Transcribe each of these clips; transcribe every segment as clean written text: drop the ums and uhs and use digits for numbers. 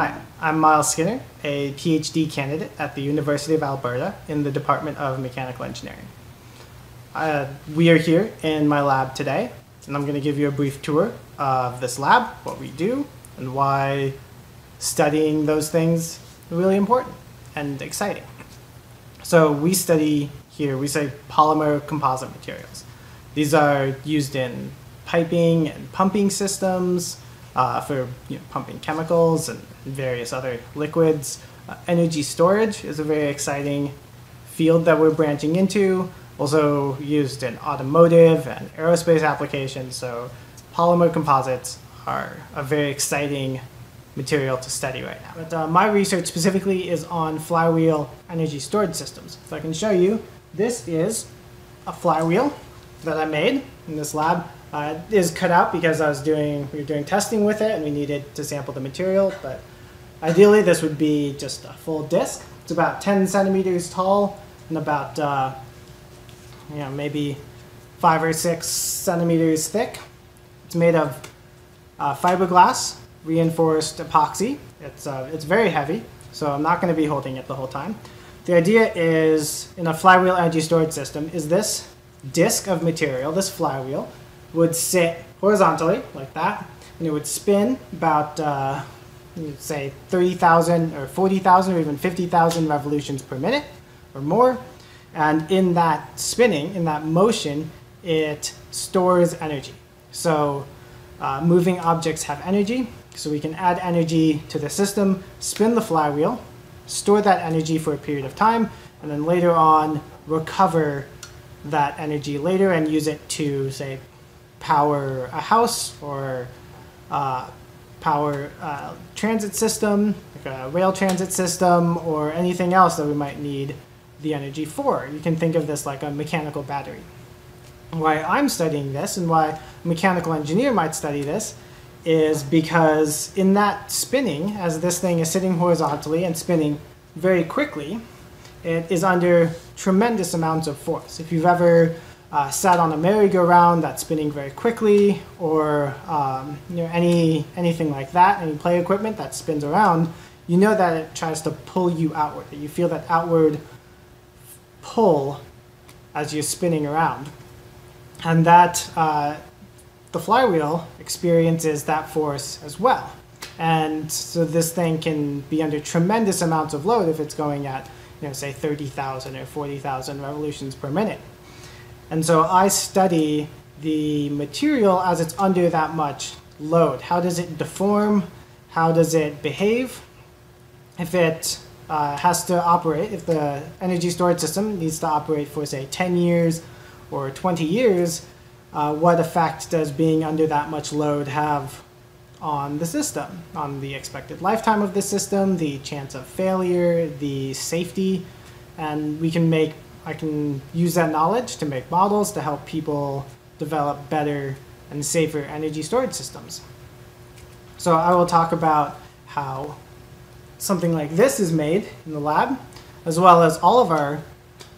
Hi, I'm Miles Skinner, a PhD candidate at the University of Alberta in the Department of Mechanical Engineering. We are here in my lab today, and I'm going to give you a brief tour of this lab, what we do, and why studying those things is really important and exciting. So we study polymer composite materials. These are used in piping and pumping systems for pumping chemicals and various other liquids. Energy storage is a very exciting field that we're branching into, also used in automotive and aerospace applications. So polymer composites are a very exciting material to study right now. But my research specifically is on flywheel energy storage systems. So I can show you, this is a flywheel that I made in this lab. It is cut out because we were doing testing with it and we needed to sample the material, but ideally this would be just a full disc. It's about 10 centimeters tall and about maybe 5 or 6 centimeters thick. It's made of fiberglass reinforced epoxy. It's very heavy, so I'm not going to be holding it the whole time. The idea is, in a flywheel energy storage system, is this disc of material, this flywheel, would sit horizontally like that, and it would spin about say 30,000 or 40,000 or even 50,000 revolutions per minute or more, and in that spinning, in that motion, it stores energy. So moving objects have energy, so we can add energy to the system, spin the flywheel, store that energy for a period of time, and then later on recover that energy later and use it to, say, power a house or power a transit system, like a rail transit system, or anything else that we might need the energy for. You can think of this like a mechanical battery. Why I'm studying this and why a mechanical engineer might study this is because in that spinning, as this thing is sitting horizontally and spinning very quickly, it is under tremendous amounts of force. If you've ever sat on a merry-go-round that's spinning very quickly, or anything like that, any play equipment that spins around, you know that it tries to pull you outward. You feel that outward pull as you're spinning around, and that the flywheel experiences that force as well. And so this thing can be under tremendous amounts of load if it's going at, say 30,000 or 40,000 revolutions per minute. And so I study the material as it's under that much load. How does it deform? How does it behave? If it has to operate, if the energy storage system needs to operate for, say, 10 years or 20 years, what effect does being under that much load have on the system, on the expected lifetime of the system, the chance of failure, the safety? And I can use that knowledge to make models to help people develop better and safer energy storage systems. So I will talk about how something like this is made in the lab, as well as all of our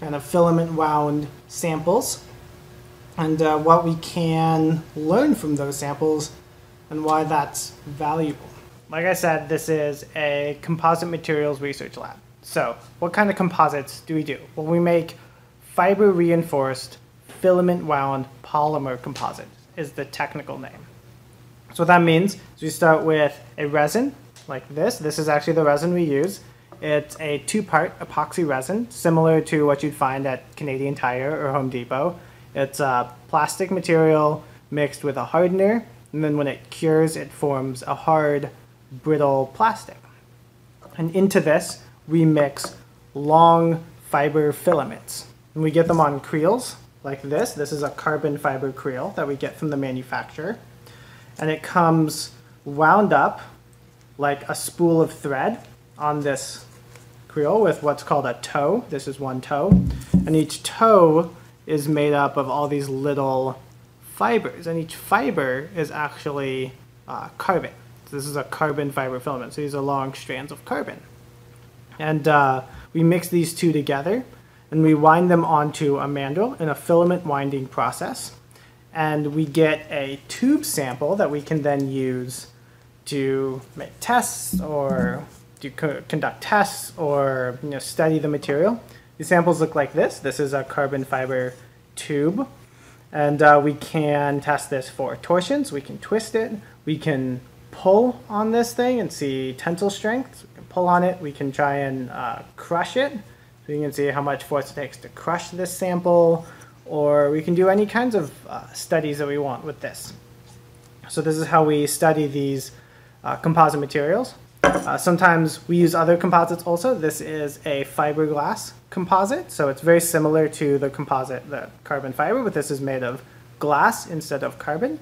kind of filament wound samples, and what we can learn from those samples and why that's valuable. Like I said, this is a composite materials research lab. So, what kind of composites do we do? Well, we make fiber-reinforced, filament-wound polymer composite is the technical name. So what that means is we start with a resin like this. This is actually the resin we use. It's a 2-part epoxy resin, similar to what you'd find at Canadian Tire or Home Depot. It's a plastic material mixed with a hardener, and then when it cures, it forms a hard, brittle plastic. And into this, we mix long fiber filaments, and we get them on creels like this. This is a carbon fiber creel that we get from the manufacturer, and it comes wound up like a spool of thread on this creel with what's called a toe. This is one toe, and each toe is made up of all these little fibers, and each fiber is actually carbon. So this is a carbon fiber filament, so these are long strands of carbon. And we mix these two together, and we wind them onto a mandrel in a filament winding process. And we get a tube sample that we can then use to make tests or to conduct tests or study the material. These samples look like this. This is a carbon fiber tube, and we can test this for torsions. We can twist it. We can pull on this thing and see tensile strength. So we can pull on it. We can try and crush it. So you can see how much force it takes to crush this sample, or we can do any kinds of studies that we want with this. So this is how we study these composite materials. Sometimes we use other composites also. This is a fiberglass composite, so it's very similar to the composite, the carbon fiber, but this is made of glass instead of carbon.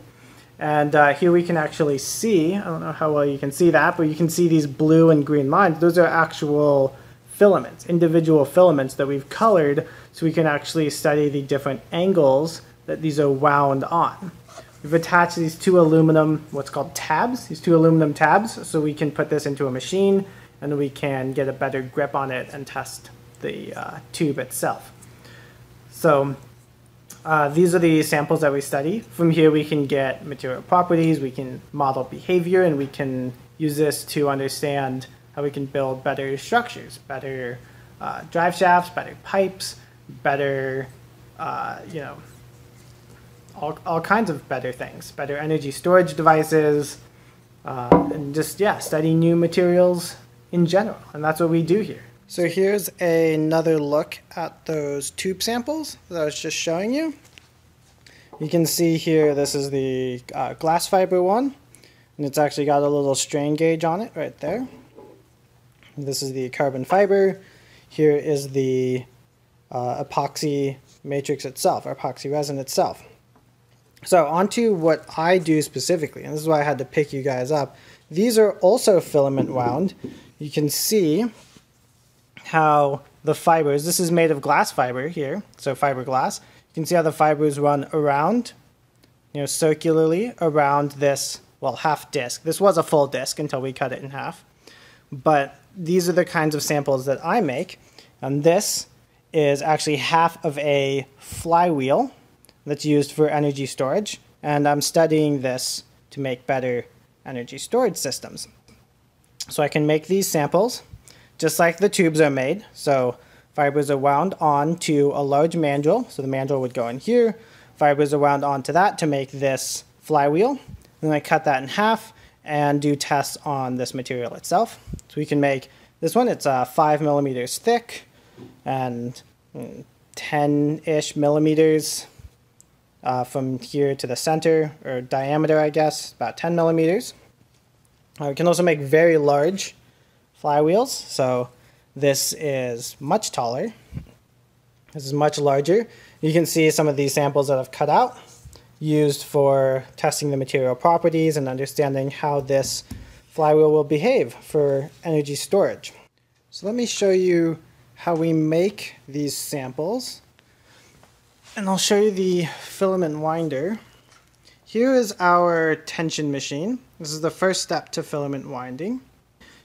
And here we can actually see, I don't know how well you can see that, but you can see these blue and green lines. Those are actual filaments, individual filaments that we've colored, so we can actually study the different angles that these are wound on. We've attached these two aluminum, what's called tabs, these two aluminum tabs, so we can put this into a machine and we can get a better grip on it and test the tube itself. So these are the samples that we study. From here we can get material properties, we can model behavior, and we can use this to understand how we can build better structures, better drive shafts, better pipes, better, all kinds of better things, better energy storage devices, and just, yeah, study new materials in general. And that's what we do here. So here's another look at those tube samples that I was just showing you. You can see here, this is the glass fiber one, and it's actually got a little strain gauge on it right there. This is the carbon fiber. Here is the epoxy matrix itself, or epoxy resin itself. So onto what I do specifically, and this is why I had to pick you guys up. These are also filament wound. You can see how the fibers, this is made of glass fiber here, so fiberglass. You can see how the fibers run around, circularly around this, well, half disc. This was a full disc until we cut it in half. But these are the kinds of samples that I make. And this is actually half of a flywheel that's used for energy storage, and I'm studying this to make better energy storage systems. So I can make these samples just like the tubes are made. So fibers are wound on to a large mandrel, so the mandrel would go in here. Fibers are wound onto that to make this flywheel, and then I cut that in half and do tests on this material itself. So we can make this one, it's 5 millimeters thick and 10-ish millimeters from here to the center, or diameter, I guess, about 10 millimeters. We can also make very large flywheels. So this is much taller. This is much larger. You can see some of these samples that I've cut out, used for testing the material properties and understanding how this flywheel will behave for energy storage. So let me show you how we make these samples. And I'll show you the filament winder. Here is our tension machine. This is the first step to filament winding.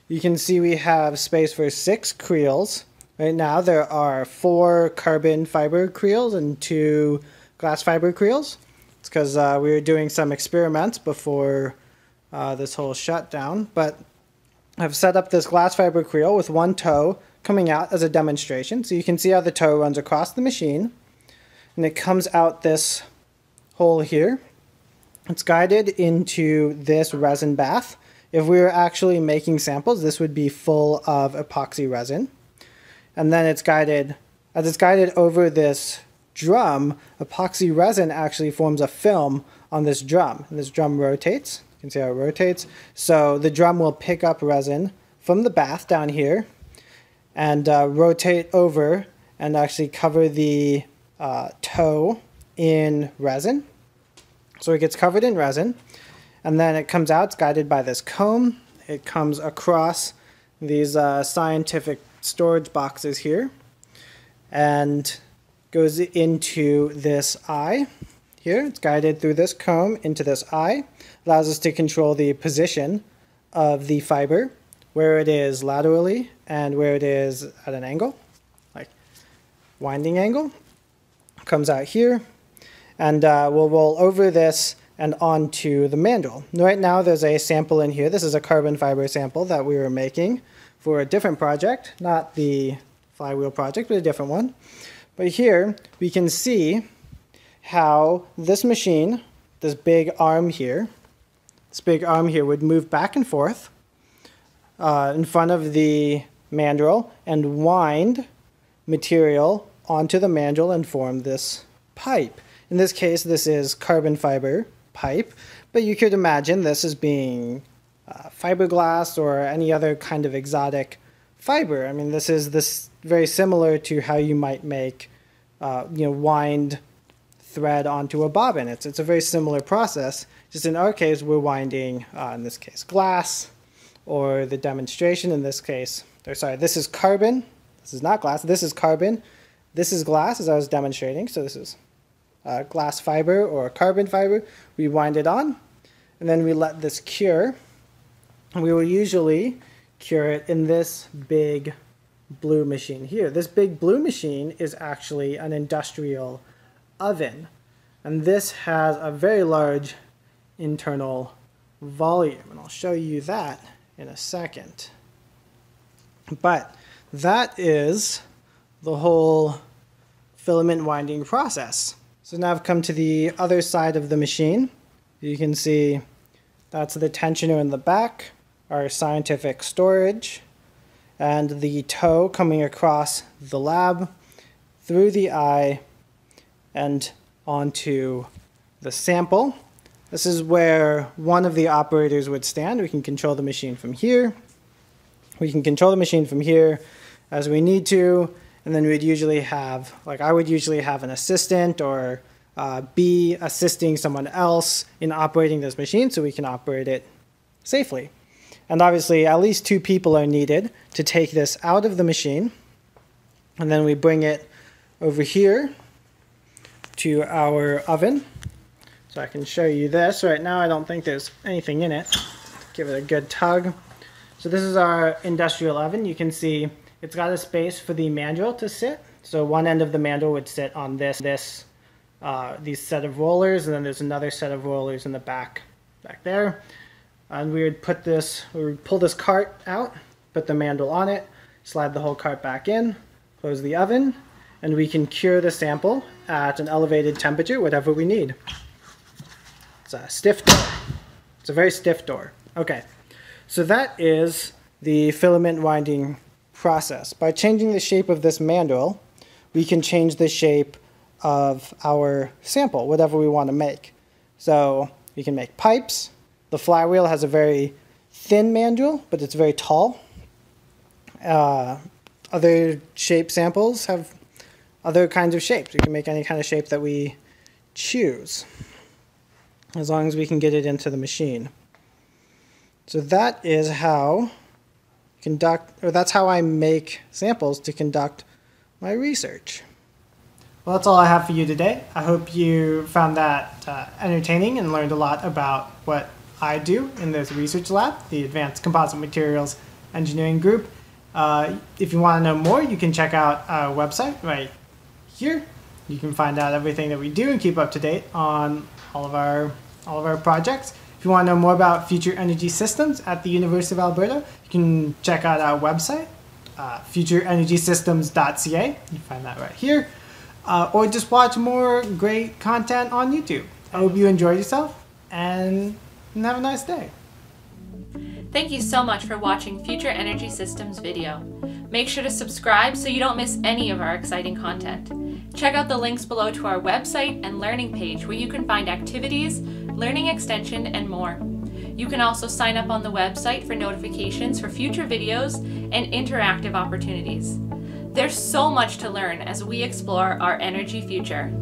You can see we have space for 6 creels. Right now there are 4 carbon fiber creels and 2 glass fiber creels. It's because we were doing some experiments before this whole shutdown. But I've set up this glass fiber creel with one toe coming out as a demonstration. So you can see how the toe runs across the machine. And it comes out this hole here. It's guided into this resin bath. If we were actually making samples, this would be full of epoxy resin. And then it's guided, as it's guided over this drum, epoxy resin actually forms a film on this drum. And this drum rotates. You can see how it rotates. So the drum will pick up resin from the bath down here and rotate over and actually cover the toe in resin. So it gets covered in resin, and then it comes out. It's guided by this comb. It comes across these scientific storage boxes here and goes into this eye here. It's guided through this comb into this eye. Allows us to control the position of the fiber, where it is laterally and where it is at an angle, like winding angle. Comes out here, and we'll roll over this and onto the mandrel. Right now there's a sample in here. This is a carbon fiber sample that we were making for a different project, not the flywheel project, but a different one. But here we can see how this machine, this big arm here would move back and forth in front of the mandrel and wind material onto the mandrel and form this pipe. In this case, this is carbon fiber pipe, but you could imagine this as being fiberglass or any other kind of exotic fiber. I mean, this is very similar to how you might make, wind thread onto a bobbin. It's a very similar process. Just in our case, we're winding, in this case, glass, or the demonstration in this case, this is carbon. This is not glass. This is carbon. This is glass, as I was demonstrating. So this is glass fiber or carbon fiber. We wind it on, and then we let this cure. And we will usually cure it in this big blue machine here. This big blue machine is actually an industrial oven, and this has a very large internal volume, and I'll show you that in a second. But that is the whole filament winding process. So now I've come to the other side of the machine. You can see that's the tensioner in the back, our scientific storage, and the toe coming across the lab, through the eye, and onto the sample. This is where one of the operators would stand. We can control the machine from here. We can control the machine from here as we need to. And then we'd usually have, I would usually have an assistant or be assisting someone else in operating this machine so we can operate it safely. And obviously, at least two people are needed to take this out of the machine. And then we bring it over here to our oven. So I can show you this. Right now, I don't think there's anything in it. Give it a good tug. So this is our industrial oven. You can see it's got a space for the mandrel to sit. So one end of the mandrel would sit on these set of rollers, and then there's another set of rollers in the back there. And we would put this, we would pull this cart out, put the mandrel on it, slide the whole cart back in, close the oven, and we can cure the sample at an elevated temperature, whatever we need. It's a stiff door. It's a very stiff door. Okay, so that is the filament winding process. By changing the shape of this mandrel, we can change the shape of our sample, whatever we want to make. So we can make pipes. The flywheel has a very thin mandrel, but it's very tall. Other shape samples have other kinds of shapes. We can make any kind of shape that we choose, as long as we can get it into the machine. So that is how that's how I make samples to conduct my research. Well, that's all I have for you today. I hope you found that entertaining and learned a lot about what I do in this research lab, the Advanced Composite Materials Engineering Group. If you want to know more, you can check out our website right here. You can find out everything that we do and keep up to date on all of our projects. If you want to know more about Future Energy Systems at the University of Alberta, you can check out our website, futureenergysystems.ca. You can find that right here. Or just watch more great content on YouTube. I hope you enjoyed yourself, and have a nice day. Thank you so much for watching Future Energy Systems video. Make sure to subscribe so you don't miss any of our exciting content. Check out the links below to our website and learning page where you can find activities, learning extension, and more. You can also sign up on the website for notifications for future videos and interactive opportunities. There's so much to learn as we explore our energy future.